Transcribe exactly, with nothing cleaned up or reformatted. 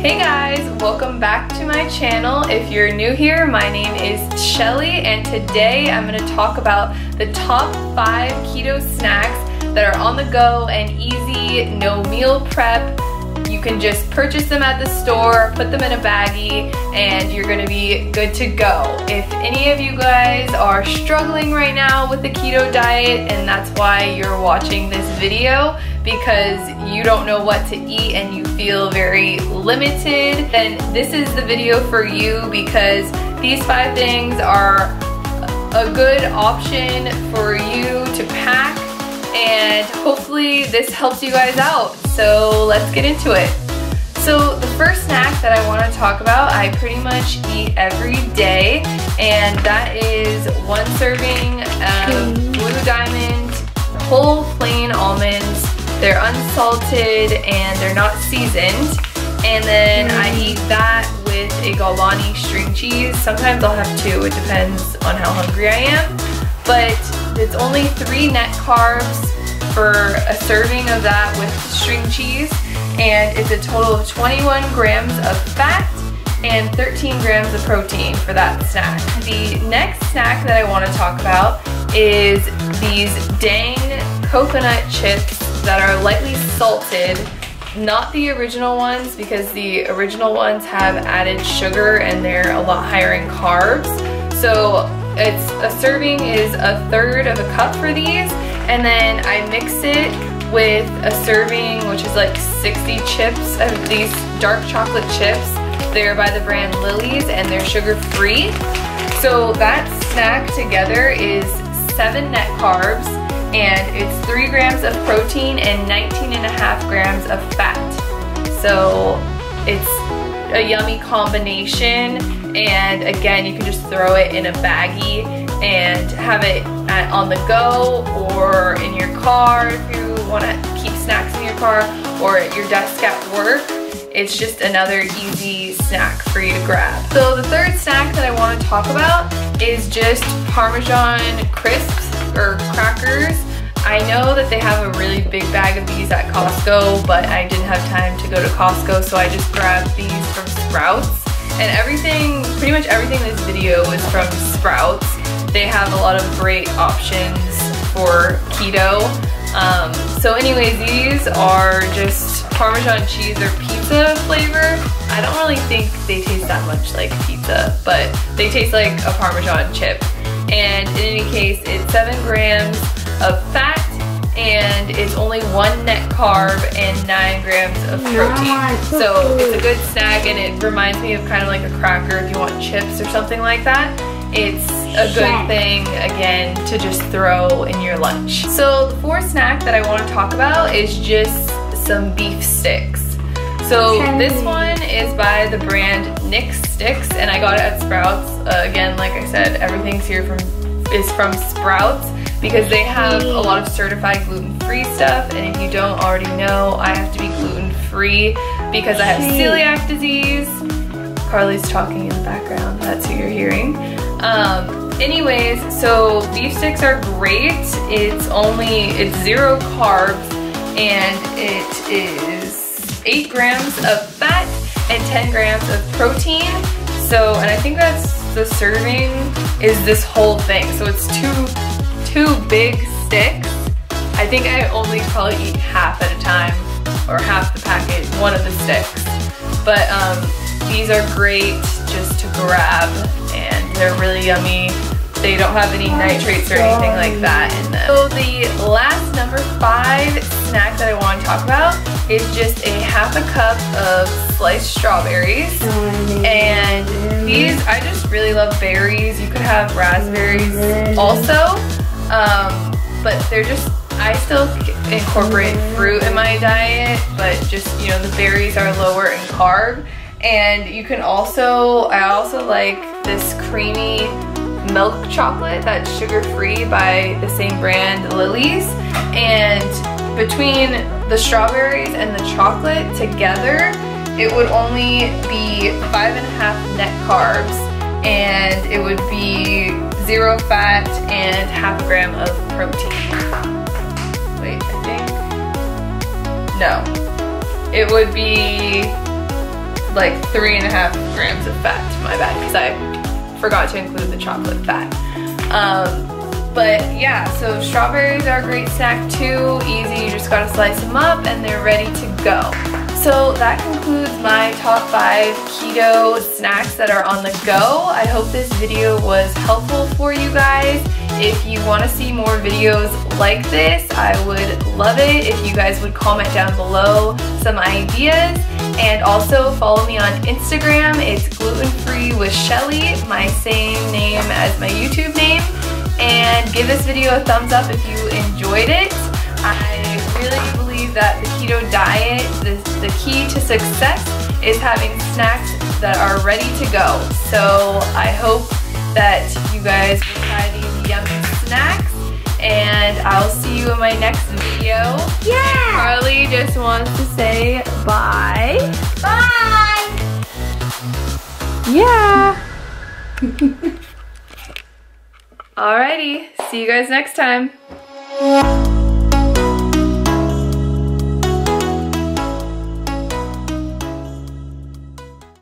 Hey guys, welcome back to my channel. If you're new here, my name is Shelly and today I'm gonna talk about the top five keto snacks that are on the go and easy, no meal prep. You can just purchase them at the store, put them in a baggie, and you're gonna be good to go. If any of you guys are struggling right now with the keto diet and that's why you're watching this video, because you don't know what to eat and you feel very limited, then this is the video for you, because these five things are a good option for you to pack, and hopefully this helps you guys out. So let's get into it. So the first snack that I want to talk about, I pretty much eat every day, and that is one serving of Blue Diamond whole plain almonds. They're unsalted and they're not seasoned. And then mm. I eat that with a Galbani string cheese. Sometimes I'll have two, it depends on how hungry I am. But it's only three net carbs for a serving of that with string cheese. And it's a total of twenty-one grams of fat and thirteen grams of protein for that snack. The next snack that I want to talk about is these Dang coconut chips that are lightly salted, not the original ones, because the original ones have added sugar and they're a lot higher in carbs. So it's a serving is a third of a cup for these, and then I mix it with a serving, which is like sixty chips of these dark chocolate chips. They're by the brand Lily's and they're sugar free. So that snack together is seven net carbs, and it's three grams of protein and nineteen and a half grams of fat. So it's a yummy combination, and again, you can just throw it in a baggie and have it at, on the go or in your car if you want to keep snacks in your car, or at your desk at work. It's just another easy snack for you to grab. So the third snack that I want to talk about is just Parmesan crisps or crackers. I know that they have a really big bag of these at Costco, but I didn't have time to go to Costco, so I just grabbed these from Sprouts. And everything, pretty much everything in this video is from Sprouts. They have a lot of great options for keto. Um, so anyways, these are just Parmesan cheese or pizza flavor. I don't really think they taste that much like pizza, but they taste like a Parmesan chip. And in any case, it's seven grams of fat, and it's only one net carb and nine grams of protein. Yeah, so so it's a good snack, and it reminds me of kind of like a cracker if you want chips or something like that. It's a good thing, again, to just throw in your lunch. So the fourth snack that I want to talk about is just some beef sticks. So this one is by the brand Nyx Sticks, and I got it at Sprouts. Uh, again, like I said, everything's here from is from Sprouts, because they have a lot of certified gluten-free stuff, and if you don't already know, I have to be gluten-free because I have celiac disease. Carly's talking in the background, that's who you're hearing. Um, anyways, so beef sticks are great. It's only, it's zero carbs, and it is eight grams of fat and ten grams of protein. So, and I think that's the serving is this whole thing. So it's two, two big sticks. I think I only probably eat half at a time, or half the packet, one of the sticks. But um, these are great just to grab, and they're really yummy. They don't have any nitrates or anything like that in them. So the last number five snack that I want to talk about is just a half a cup of sliced strawberries. And these, I just really love berries. You could have raspberries also, um, but they're just, I still incorporate fruit in my diet, but just, you know, the berries are lower in carb. And you can also, I also like this creamy milk chocolate that's sugar-free by the same brand, Lily's. And between the strawberries and the chocolate together, it would only be five and a half net carbs, and it would be zero fat and half a gram of protein. Wait, I think, no. It would be like three and a half grams of fat to my bag because I forgot to include the chocolate fat. Um, but yeah, so strawberries are a great snack too, easy, you just gotta slice them up and they're ready to go. So that concludes my top five keto snacks that are on the go. I hope this video was helpful for you guys. If you want to see more videos like this, I would love it if you guys would comment down below some ideas. And also follow me on Instagram. It's glutenfreewithshelly, my same name as my YouTube name. And give this video a thumbs up if you enjoyed it. I really believe that the keto diet, the, the key to success is having snacks that are ready to go. So I hope that you guys will try these yummy snacks, and I'll see you in my next video. Yeah! Carly just wants to say bye. Bye! Yeah! Alrighty, see you guys next time.